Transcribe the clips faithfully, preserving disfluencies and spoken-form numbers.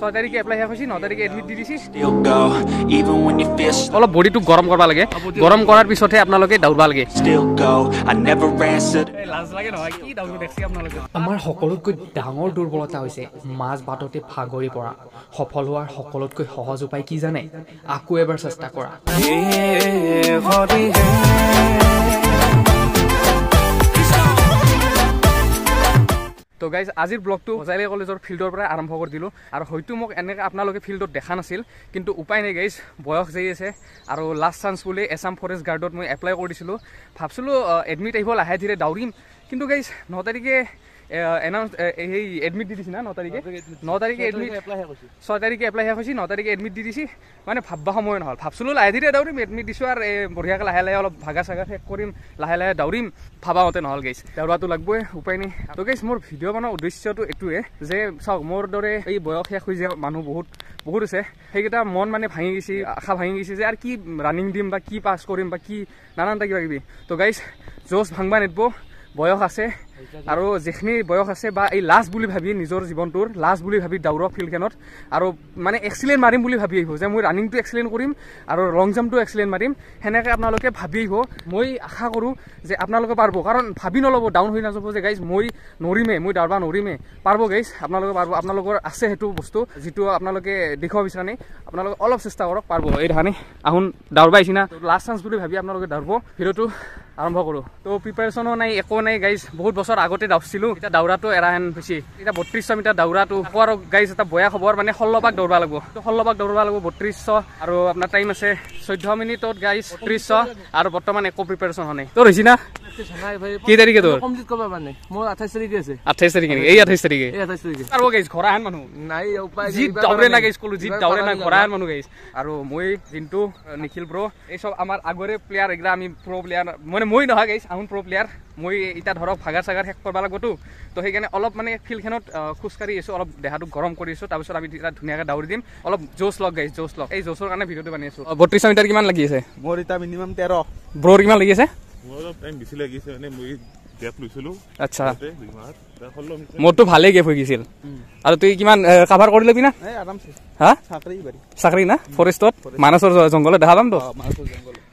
So I think apply have no, that admit disease. Still go, even when you feel. All body to warm korba lage. Warm korar bisothe apna loge daurba lage. Still go, I never answered. Last lage no, ki daurbe taxi apna loge. Amar hokolot koi dangor durbolota hoise. Mas batote phagori pora. Hopol hoar hokolot koi hohoj upai ki jane. Aku ebar chesta kora. So guys, আজিৰ ব্লগটো মজাইলে কলেজৰ ফিল্ডৰ পৰা আৰম্ভ কৰি দিলো আৰু হয়তো মোক এনে আপোনালোকে ফিল্ডত দেখা নাছিল কিন্তু উপায় নাই গাইস বয়স যেই আছে আৰু লাষ্ট চান্স বুলি এছাম ফৰেষ্ট গাৰ্ডত মই এপ্লাই কৰি দিছিলো ভাবছিলো এডমিট আহিব লাহে ধীৰে দৌৰিম কিন্তু গাইস ন তাৰিখে এনাউন্স এই এডমিট দি দিছি না ন তাৰিখে ন তাৰিখে এডমিট এপ্লাই হৈ গৈছি ছয় তাৰিখে এপ্লাই হৈ গৈছি ন তাৰিখে এডমিট দি দিছি মানে ভাববা সময় নহল ভাবছিলো লাহে ধীৰে দৌৰিম এডমিট দিছো আৰু বঢ়িয়া কে লাহে লাহে অলপ ভাগা সাগা শেষ কৰিম লাহে লাহে দৌৰিম ভাবাওতে নহল গাইস দৌৰাটো লাগবই উপায় নাই তো গাইস মোৰ ভিডিঅ' মানে উদ্দেশ্যটো এটুৱে যে সক মোৰ দৰে এই বয়স শেষ হৈ যায় মানুহ বহুত বহুত আছে সেইটা মন মানে ভাঙি গিছি আশা ভাঙি গিছি যে আর কি ৰানিং দিম বা কি পাস কৰিম বা কি নানানটা কিবা কিবি তো গাইস জোশ ভাঙবা নেতবো বয়স আছে আৰু যেখনি বয়স আছে বা এই লাস্ট বুলি ভাবি নিজৰ জীৱনটোৰ লাস্ট বুলি ভাবি দাউৰা ফিল্ডখনত আৰু মানে এক্সিলেন্ট মাৰিম বুলি ভাবি আহিব যে মই ৰানিংটো এক্সিলেন্ট কৰিম আৰু লং জাম্পটো এক্সিলেন্ট মাৰিম হেনেকে আপোনালোকে ভাবি আহিব মই আশা কৰোঁ যে আপোনালোকে পাৰব কাৰণ ভাবি নলব ডাউন হৈ নাযাব যে গাইজ মই নৰিমে মই দাউৰা নৰিমে পাৰব গাইজ আপোনালোকে পাৰব আপোনালোকৰ আছে সেইটো বস্তু যিটো আপোনালোকে দেখুৱাব বিচাৰা নাই আপোনালোকে অলপ চেষ্টা কৰক পাৰব এই ধাৰণে আহোন দাউৰা আহিছে না লাষ্ট চান্স বুলি ভাবি আপোনালোকে দাউৰব ভিডিঅ'টো আৰম্ভ কৰোঁ তো প্ৰিপেৰেশ্যনো নাই একো নাই গাইজ বহুত বছৰ আগতে দাউছিলো এটা দাউৰাটো এৰাহেন হৈছে এটা বত্ৰিছশ মিটাৰ দাউৰাটো আৰু গাইজ এটা বয়া খবৰ মানে ষোল্ল পাক দৌৰবা লাগিব তো ষোল্ল পাক দৌৰবা লাগিব বত্ৰিছশ আৰু আপোনাৰ টাইম আছে চৈধ্য মিনিটত গাইজ ত্ৰিছশ আৰু বৰ্তমান একো প্ৰিপেৰেশ্যন হোৱা নাই তোৰ হৈছে না কি তাৰিখে তোৰ কমপ্লিট কৰিব মানে মোৰ আঠাইছ তাৰিখে আছে আঠাইছ তাৰিখে এই আঠাইছ তাৰিখে এই আঠাইছ তাৰিখে আৰু গাইজ ঘৰাহেন মানুহ নাই উপায় জি দাউৰে না গাইজ কলো জি দাউৰে না ঘৰাহেন মানুহ গাইজ আৰু মই জিন্তু নিখিল ব্ৰ এই সব আমাৰ আগৰে প্লেয়াৰ এগৰা আমি প্ৰ প্লেয়াৰ মানে মই নহয় গাইজ আহোন প্ৰ প্লেয়াৰ মই এটা ধৰক ভাগা চাগাৰ শেষ কৰিব লাগতো তো সেইকাৰণে অলপ মানে ফিল্ডখনত খোজকাঢ়ি আছোঁ অলপ দেহাটো গৰম কৰিছোঁ তাৰপিছত আমি এটা ধুনীয়াকৈ দৌৰি দিম অলপ জোচ লগ গাইজ জোচ লগ এই জোচৰ কাৰণে ভিডিঅ'টো বনাই আছোঁ বত্ৰিছশ মিটাৰ কিমান লাগি আছে মোৰ এটা মিনিমাম তেৰ ব্ৰৰ কিমান লাগি আছে মোৰ অলপ টাইম বেছি লাগি আছে মানে মই গেপ লৈছিলোঁ আচ্ছা মোৰটো ভালে গেপ হৈ গৈছিল আৰু তুই কিমান কভাৰ কৰি ল'বি না আৰামছে হা চাকৰি বাৰী চাকৰি না ফৰেষ্টত মানসৰ জংঘলত দেখা পাম তো মানসৰ জংঘল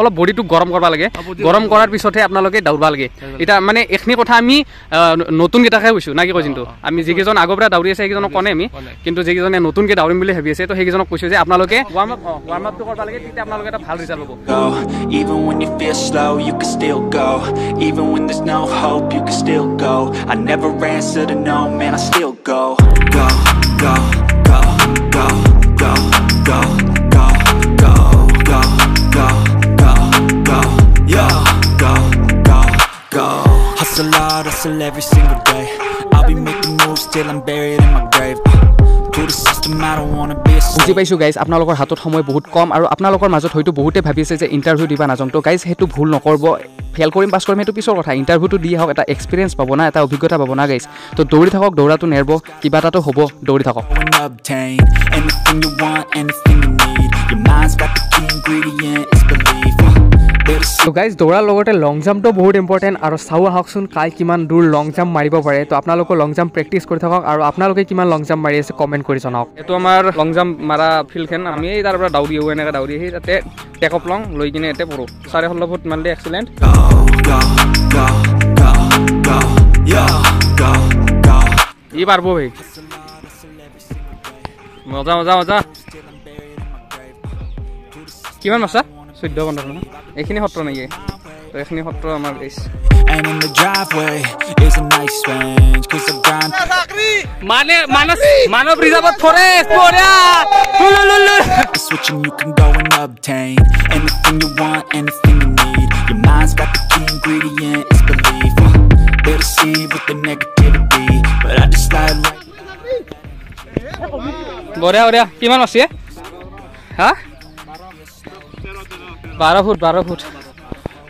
অলপ বডিটো গৰম কৰিব লাগে গৰম কৰাৰ পিছতহে আপোনালোকে দৌৰবা লাগে এটা মানে এখনি কথা আমি নতুন কেইটাকে কৈছো নাকি কৈছোঁ কিন্তু আমি যিকেইজন আগৰ পৰা দৌৰি আছে সেইকেইজনক কনে আমি কিন্তু যিকেইজনে নতুনকৈ দৌৰিম বুলি ভাবি আছে তো সেইকেইজনক কৈছোঁ যে আপোনালোকে ৱাৰ্ম আপ ৱাৰ্ম আপটো কৰিব লাগে তেতিয়া আপোনালোকে এটা ভাল ৰিজাল্ট পাব Hustle hard, hustle every single day I'll be making moves till I'm buried in my grave To the system, I don't wanna be a slave Guys, you guys, apnalokor hatot somoy bahut kom aru apnalokor majot hoyto bohute bhabi ase je interview diba najong to guys hetu bhul nokorbo fail কৰিম pass কৰিম হেতু পিছৰ কথা ইণ্টাৰভিউটো দি হওক এটা experience পাব না এটা অভিজ্ঞতা পাব না গাইজ তো দৌৰি থাকক দৌৰাটো নেৰব কিবা এটাতো হ'ব দৌৰি থাকক তো গাইজ দৌৰাৰ লগতে লং জাম্পটো বহুত ইম্পৰ্টেণ্ট আৰু চাউ আহকচোন কাই কিমান দূৰ লং জাম্প মাৰিব পাৰে তো আপোনালোকে লং জাম্প প্ৰেক্টিছ কৰি থাকক আৰু আপোনালোকে কিমান লং জাম্প মাৰি আছে কমেণ্ট কৰি জনাওক এইটো আমাৰ লং জাম্প মাৰা ফিল্ডখন আমি তাৰ পৰা দৌৰি আহোঁ এনেকৈ দৌৰি আহি তাতে টেক অপ লং লৈ কিনে ইয়াতে পৰোঁ চাৰে ষোল্ল ফুট মাৰিলে এক্সিলেণ্ট ই পাৰব ভাই মজা মজা মজা কিমান মাছা চৈধ্য পোন্ধৰ এইখিনি সত্ৰ নেকি তো এইখিনি সত্ৰ আমাৰ মানৱ ৰিজাৰ্ভত ফৰেষ্ট বঢ়িয়া বঢ়িয়া কিমান আছে হা বাৰ ফুট বাৰ ফুট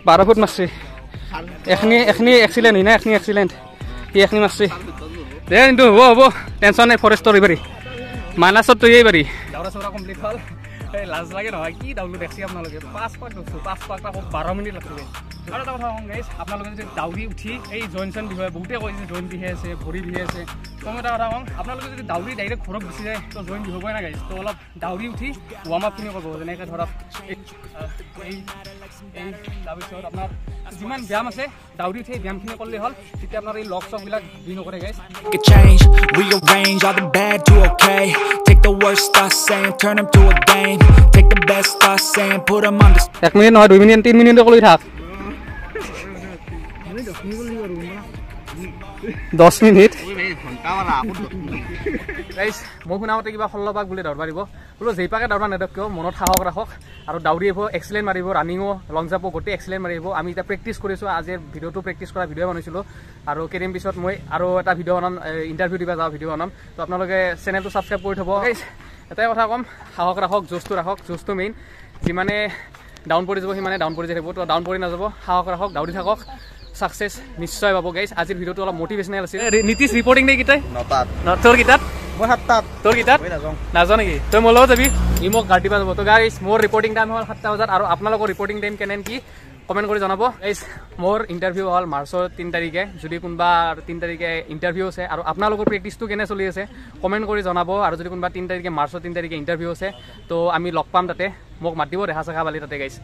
বাৰ ফুট মাছে এখনি এখনি এক্সিলেন্ট হইনা এখনি এক্সিলেন্ট ই এখনি মাসি দে ইনটু ও ও টেনশন নাই ফরেস্টর রিভারি মানাস তো এই বাড়ি দাওরা সরা কমপ্লিট হল এই লাজ লাগে না কি ডাউনলোড দেখছি আপনারা লাগে পাঁচ পাঁচ পাঁচ পাঁচ টা বারো মিনিট লাগবে আর একটা কথা কম গাইস আপনারা যদি দাউরি উঠি এই জয়েন্টসন বিষয়ে বহুতে কই যে জয়েন্ট বিহে আছে ভরি বিহে আছে তোমরা কথা কম আপনারা যদি দাউরি ডাইরেক্ট খরক বেশি যায় তো জয়েন্ট হবে না গাইস তো অলপ দাউরি উঠি ওয়ার্ম আপ নিয়ে করব যেনে ধরা এই এই দাবি শট আপনারা जिमान व्यायाम আছে দাউরি উঠি ব্যায়াম কিনে করলে হল টিতে আপনারা এই লক সব গুলা বিনো করে guys change rearrange all the bad to okay take the worst I say and turn them to a game take the best I say and put them on the এক মিনিট নয় দুই মিনিট তিন minute কই থাক দশ minute guys মই শুনাওতে কিবা হল্লা পাক বলে দৌৰ মাৰিব বলো জেইপাকে দৌৰ না দক মনত সাহস ৰাখক আৰু দৌৰিব এক্সিলেন্ট মাৰিব ৰানিংও লং জাম্প গটে এক্সিলেন্ট মাৰিব আমি এটা প্ৰেক্টিছ কৰিছো আজিৰ ভিডিওটো প্ৰেক্টিছ কৰা ভিডিও বনাইছিলো আৰু কেৰিম পিছত মই আৰু এটা ভিডিও বনাম ইন্টাৰভিউ দিবা যাও ভিডিও বনাম তো আপোনালোকে চেনেলটো সাবস্ক্ৰাইব কৰি থব গাইস এটা কথা কম সাহস ৰাখক জোস্ত ৰাখক জোস্ত মেইন যিমানে ডাউন পৰি যাব সিমানে ডাউন পৰি যাব তো ডাউন পৰি না যাব সাহস ৰাখক দৌৰি থাকক সাকসেস নিশ্চয় পাব গাইস আজিৰ ভিডিওটো অলপ মোটিভেশনাল আছিল নীতিশ ৰিপৰ্টিং নে কিটা নটাত নটৰ কিটা মই সাতটাত তোৰ কিটা নাজানো নেকি তই মলো যাবি ইমো গাড়ী পাব তো গাইস মোৰ ৰিপৰ্টিং টাইম হ'ল সাতটা বজাত আৰু আপোনালোকৰ ৰিপৰ্টিং টাইম কেনেন কি কমেণ্ট কৰি জনাব গাইস মোৰ ইন্টাৰভিউ হ'ল মাৰ্চৰ তিন তাৰিখে যদি কোনবা তিন তাৰিখে ইন্টাৰভিউ আছে আৰু আপোনালোকৰ প্ৰেক্টিছটো কেনে চলি আছে কমেণ্ট কৰি জনাব আৰু যদি কোনবা তিন তাৰিখে মাৰ্চৰ তিন তাৰিখে ইন্টাৰভিউ আছে তো আমি লগ পাম তাতে মোক মাত দিব দেখা চাকা বালি তাতে গাইস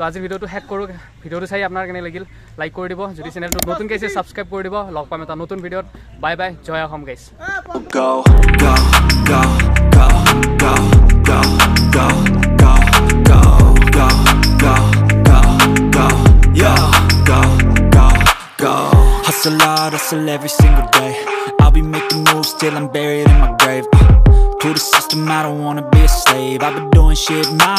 तो आज भिडियो शेष करूँ भिडियो चाह अपना के लगिल लाइक कर दी जो चैनल नतुन गाइस सब्सक्राइब कर दी लग पाम नतुन भिडियो बाय बाय जय Assam guys To the system, I don't wanna be a slave. I've been doing shit my